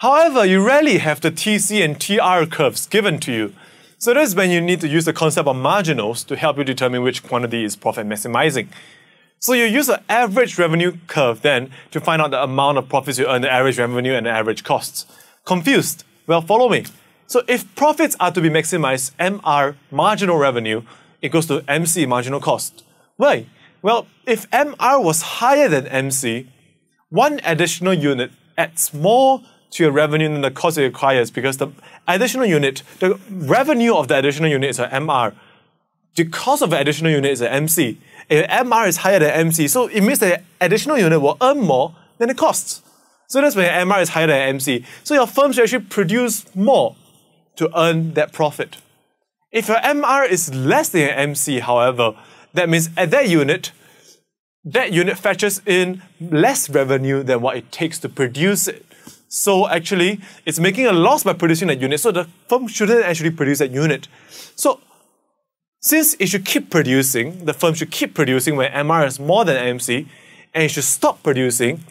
However, you rarely have the TC and TR curves given to you. So that's when you need to use the concept of marginals to help you determine which quantity is profit maximizing. So you use the average revenue curve then to find out the amount of profits you earn, the average revenue and the average costs. Confused? Well, follow me. So if profits are to be maximized, MR, marginal revenue, equals to MC, marginal cost. Why? Well, if MR was higher than MC, one additional unit adds more to your revenue than the cost it requires because the additional unit, the revenue of the additional unit is an MR. The cost of the additional unit is an MC. If MR is higher than MC, so it means the additional unit will earn more than the costs. So that's when MR is higher than MC. So your firm should actually produce more to earn that profit. If your MR is less than your MC, however, that means at that unit fetches in less revenue than what it takes to produce it. So actually, it's making a loss by producing that unit, so the firm shouldn't actually produce that unit. So since it should keep producing, the firm should keep producing when MR is more than MC, and it should stop producing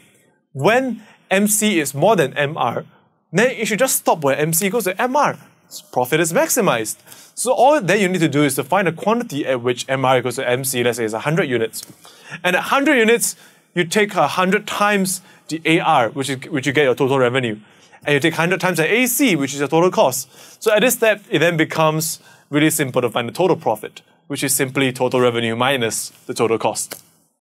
when MC is more than MR, then it should just stop when MC equals to MR. So profit is maximized. So all that you need to do is to find a quantity at which MR equals to MC, let's say it's 100 units. And at 100 units, you take 100 times the AR, which you get your total revenue. And you take 100 times the AC, which is your total cost. So at this step, it then becomes really simple to find the total profit, which is simply total revenue minus the total cost.